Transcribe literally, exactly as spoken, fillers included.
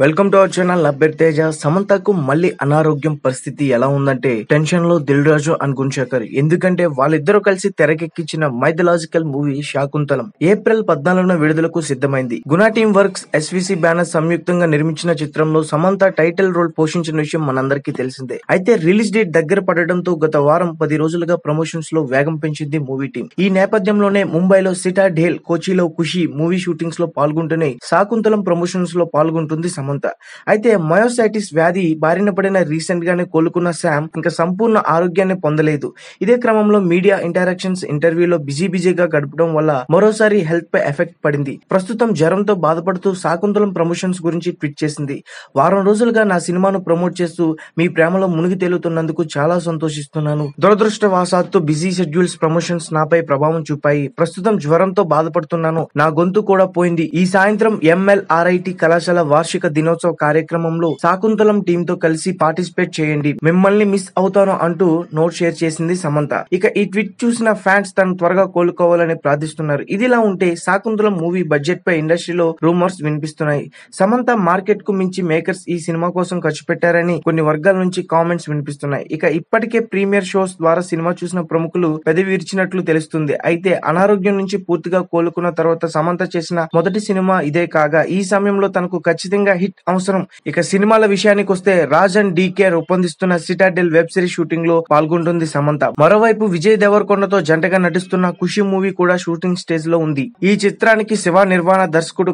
Welcome to our channel update Teja. సమంతకు మళ్ళీ అనారోగ్యం పరిస్థితి ఎలా ఉందంటే టెన్షన్ లో దిల్ రాజు అండ్ గుణశేఖర్, ఎందుకంటే వాళ్ళిద్దరూ కలిసి తెరకెక్కించిన మైథలాజికల్ మూవీ శాకుంతలం ఏప్రిల్ పద్నాలుగున విడుదలకు సిద్ధమైంది. గుణ టీమ్ వర్క్స్ ఎస్విసి బ్యానర్ సంయుక్తంగా నిర్మించిన చిత్రంలో సమంత టైటిల్ రోల్ పోషించిన విషయం మనందరికీ తెలిసిందే. అయితే రిలీజ్ డేట్ దగ్గర పడడంతో గత వారం పది రోజులుగా ప్రమోషన్స్ లో వేగం పెంచింది మూవీ టీం. ఈ నేపథ్యంలోనే ముంబైలో సిటా ఢేల్, కోచిలో ఖుషి మూవీ షూటింగ్స్ లో పాల్గొంటూనే శాకుంతలం ప్రమోషన్స్ లో పాల్గొంటుంది సమంత. అయితే మయోసైటిస్ వ్యాధి బారిన పడిన రీసెంట్ గానే కోలుకున్న శామ్ ఇంకా సంపూర్ణ ఆరోగ్యాన్ని పొందలేదు. ఇదే క్రమంలో మీడియా ఇంటరాక్షన్స్, ఇంటర్వ్యూలో బిజీ బిజీగా గడపడం వల్ల మరోసారి హెల్త్ పై ఎఫెక్ట్ పడింది. ప్రస్తుతం జ్వరంతో బాధపడుతూ శాకుంతలం ప్రమోషన్స్ గురించి ట్వీట్ చేసింది. వారం రోజులుగా నా సినిమాను ప్రమోట్ చేస్తూ మీ ప్రేమలో మునిగి తేలుతున్నందుకు చాలా సంతోషిస్తున్నాను. దురదృష్టవశాత్తు బిజీ షెడ్యూల్స్, ప్రమోషన్స్ నాపై ప్రభావం చూపాయి. ప్రస్తుతం జ్వరంతో బాధపడుతున్నాను, నా గొంతు కూడా పోయింది. ఈ సాయంత్రం ఎంఎల్ఆర్ఐటి కళాశాల వార్షిక దినోత్సవ కార్యక్రమంలో శాకుంతలం టీమ్ తో కలిసి పార్టిసిపేట్ చేయండి, మిమ్మల్ని మిస్ అవుతాను అంటూ నోట్ షేర్ చేసింది సమంత. ఇక ఈ ట్వీట్ చూసిన ఫ్యాన్స్ తను త్వరగా కోలుకోవాలని ప్రార్థిస్తున్నారు. ఇదిలా ఉంటే శాకుంతలం మూవీ బడ్జెట్ పై ఇండస్ట్రీలో రూమర్స్ వినిపిస్తున్నాయి. సమంత మార్కెట్ కు మించి మేకర్స్ ఈ సినిమా కోసం ఖర్చు పెట్టారని కొన్ని వర్గాల నుంచి కామెంట్స్ వినిపిస్తున్నాయి. ఇక ఇప్పటికే ప్రీమియర్ షోస్ ద్వారా సినిమా చూసిన ప్రముఖులు పెదవి విరిచినట్లు తెలుస్తుంది. అయితే అనారోగ్యం నుంచి పూర్తిగా కోలుకున్న తర్వాత సమంత చేసిన మొదటి సినిమా ఇదే కాగా ఈ సమయంలో తనకు ఖచ్చితంగా హిట్ అవసరం. ఇక సినిమాల విషయానికి వస్తే రాజ్ అండ్ డీకే రూపొందిస్తున్న సిటాడెల్ వెబ్ సిరీస్ షూటింగ్ లో పాల్గొంటుంది సమంత. మరోవైపు విజయ్ దేవరకొండతో జంటగా నటిస్తున్న ఖుషి మూవీ కూడా షూటింగ్ స్టేజ్ లో ఉంది. ఈ చిత్రానికి శివ నిర్వాణ దర్శకుడు